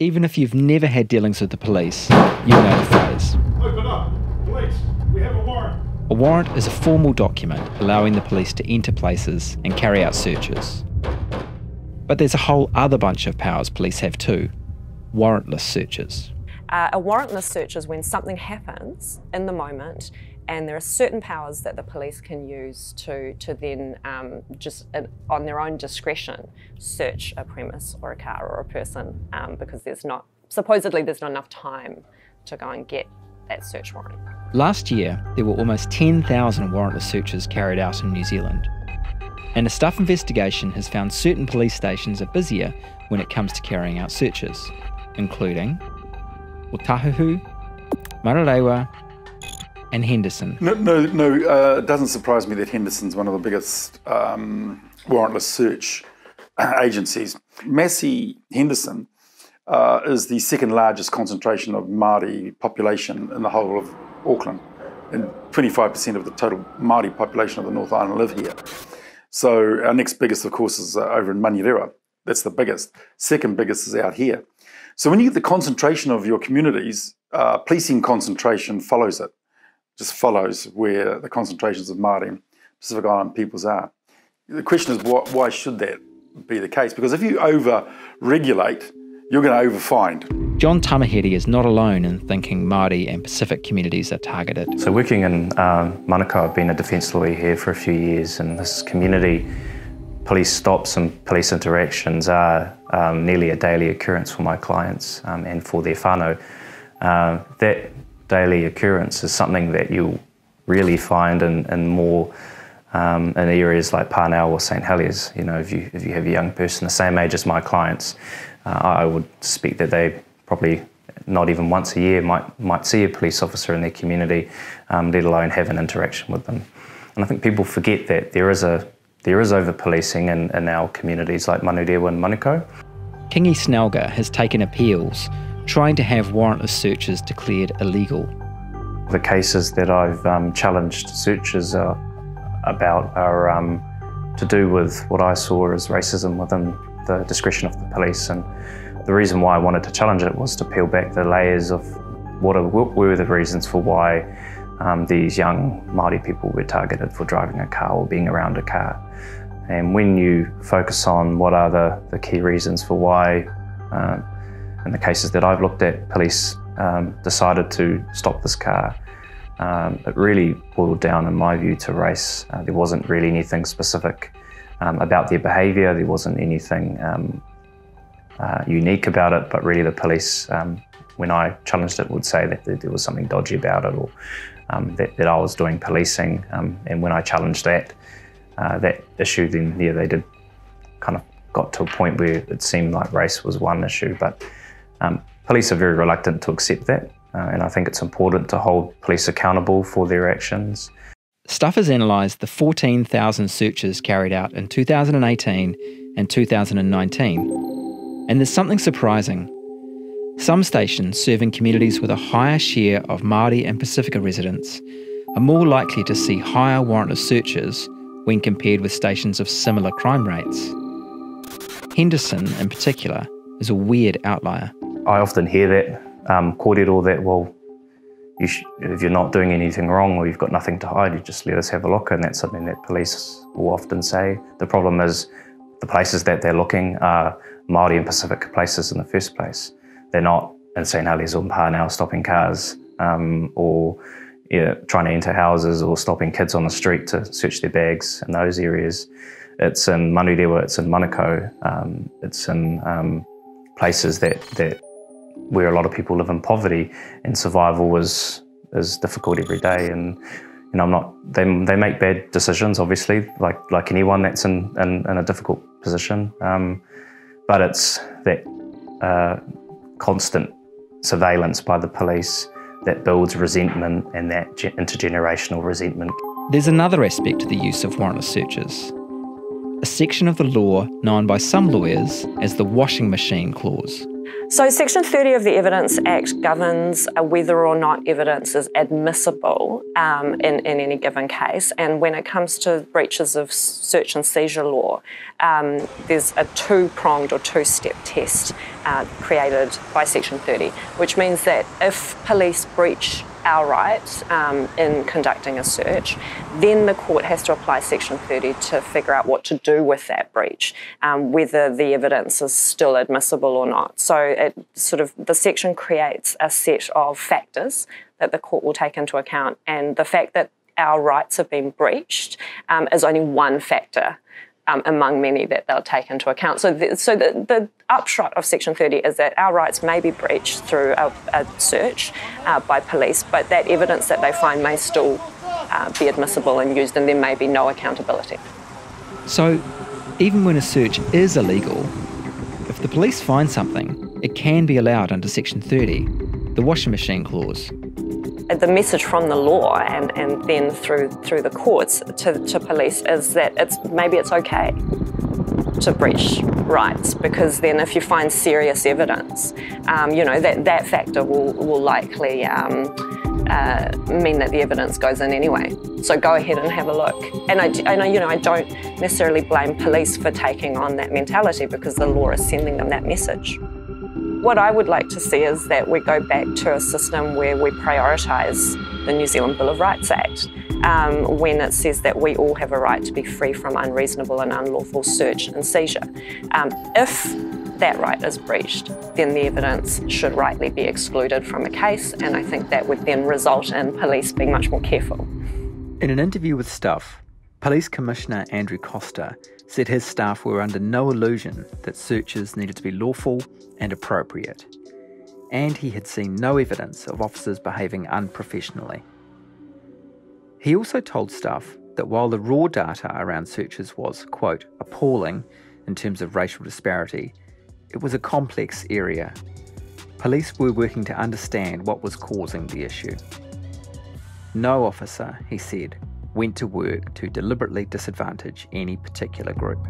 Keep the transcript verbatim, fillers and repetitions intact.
even if you've never had dealings with the police, you know the phrase. Open up, police, we have a warrant. A warrant is a formal document allowing the police to enter places and carry out searches. But there's a whole other bunch of powers police have too, warrantless searches. Uh, a warrantless search is when something happens in the moment and there are certain powers that the police can use to, to then um, just uh, on their own discretion search a premise or a car or a person um, because there's not, supposedly there's not enough time to go and get that search warrant. Last year, there were almost ten thousand warrantless searches carried out in New Zealand. And a Stuff investigation has found certain police stations are busier when it comes to carrying out searches, including Otahuhu, Manurewa, and Henderson. No, no, no. It uh, doesn't surprise me that Henderson's one of the biggest um, warrantless search agencies. Massey, Henderson uh, is the second largest concentration of Māori population in the whole of Auckland, and twenty-five percent of the total Māori population of the North Island live here. So our next biggest, of course, is uh, over in Manurewa. That's the biggest. Second biggest is out here. So when you get the concentration of your communities, uh, policing concentration follows it. Just follows where the concentrations of Māori, Pacific Island peoples are. The question is, why, why should that be the case? Because if you over-regulate, you're going to over-find. John Tamahedi is not alone in thinking Māori and Pacific communities are targeted. So working in uh, Manukau, I've been a defence lawyer here for a few years, and this community police stops and police interactions are um, nearly a daily occurrence for my clients um, and for their whānau. Uh, that daily occurrence is something that you'll really find in, in more um, in areas like Parnell or St Heliers. You know, if you, if you have a young person the same age as my clients, uh, I would suspect that they probably not even once a year might, might see a police officer in their community, um, let alone have an interaction with them. And I think people forget that there is, a, there is over-policing in, in our communities like Manurewa and Manukau. Kingi Snelga has taken appeals trying to have warrantless searches declared illegal. The cases that I've um, challenged searches are about are um, to do with what I saw as racism within the discretion of the police, and the reason why I wanted to challenge it was to peel back the layers of what, are, what were the reasons for why um, these young Māori people were targeted for driving a car or being around a car. And when you focus on what are the, the key reasons for why uh, in the cases that I've looked at, police um, decided to stop this car. Um, it really boiled down, in my view, to race. Uh, there wasn't really anything specific um, about their behaviour. There wasn't anything um, uh, unique about it, but really the police, um, when I challenged it, would say that there was something dodgy about it, or um, that, that I was doing policing. Um, and when I challenged that, uh, that issue, then yeah, they did kind of got to a point where it seemed like race was one issue, but Um, police are very reluctant to accept that, uh, and I think it's important to hold police accountable for their actions. Stuff has analysed the fourteen thousand searches carried out in two thousand eighteen and two thousand nineteen, and there's something surprising. Some stations serving communities with a higher share of Māori and Pasifika residents are more likely to see higher warrantless searches when compared with stations of similar crime rates. Henderson, in particular, is a weird outlier. I often hear that, um, kōrero, that, well, you sh if you're not doing anything wrong or you've got nothing to hide, you just let us have a look, and that's something that police will often say. The problem is the places that they're looking are Māori and Pacific places in the first place. They're not in St Heliers or Parnell stopping cars um, or yeah, trying to enter houses or stopping kids on the street to search their bags in those areas. It's in Manurewa, it's in Manukau, um, it's in um, places that, that where a lot of people live in poverty, and survival is is difficult every day. And you know, I'm not. They they make bad decisions, obviously, like like anyone that's in in, in a difficult position. Um, but it's that uh, constant surveillance by the police that builds resentment, and that intergenerational resentment. There's another aspect to the use of warrantless searches. A section of the law known by some lawyers as the washing machine clause. So Section thirty of the Evidence Act governs whether or not evidence is admissible um, in, in any given case. And when it comes to breaches of search and seizure law, um, there's a two-pronged or two-step test uh, created by Section thirty, which means that if police breach our rights um, in conducting a search, then the court has to apply Section thirty to figure out what to do with that breach, um, whether the evidence is still admissible or not. So it sort of, the section creates a set of factors that the court will take into account, and the fact that our rights have been breached um, is only one factor Um, among many that they'll take into account. So the, so the, the upshot of Section thirty is that our rights may be breached through a, a search uh, by police, but that evidence that they find may still uh, be admissible and used, and there may be no accountability. So even when a search is illegal, if the police find something, it can be allowed under Section thirty, the washing machine clause. The message from the law and, and then through through the courts to, to police is that it's maybe it's okay to breach rights, because then if you find serious evidence, um, you know, that, that factor will, will likely um, uh, mean that the evidence goes in anyway. So go ahead and have a look. And I, and I, you know, I don't necessarily blame police for taking on that mentality, because the law is sending them that message. What I would like to see is that we go back to a system where we prioritise the New Zealand Bill of Rights Act um, when it says that we all have a right to be free from unreasonable and unlawful search and seizure. Um, if that right is breached, then the evidence should rightly be excluded from a case, and I think that would then result in police being much more careful. In an interview with Stuff, Police Commissioner Andrew Costa said his staff were under no illusion that searches needed to be lawful and appropriate, and he had seen no evidence of officers behaving unprofessionally. He also told Stuff that while the raw data around searches was, quote, appalling in terms of racial disparity, it was a complex area. Police were working to understand what was causing the issue. No officer, he said, went to work to deliberately disadvantage any particular group.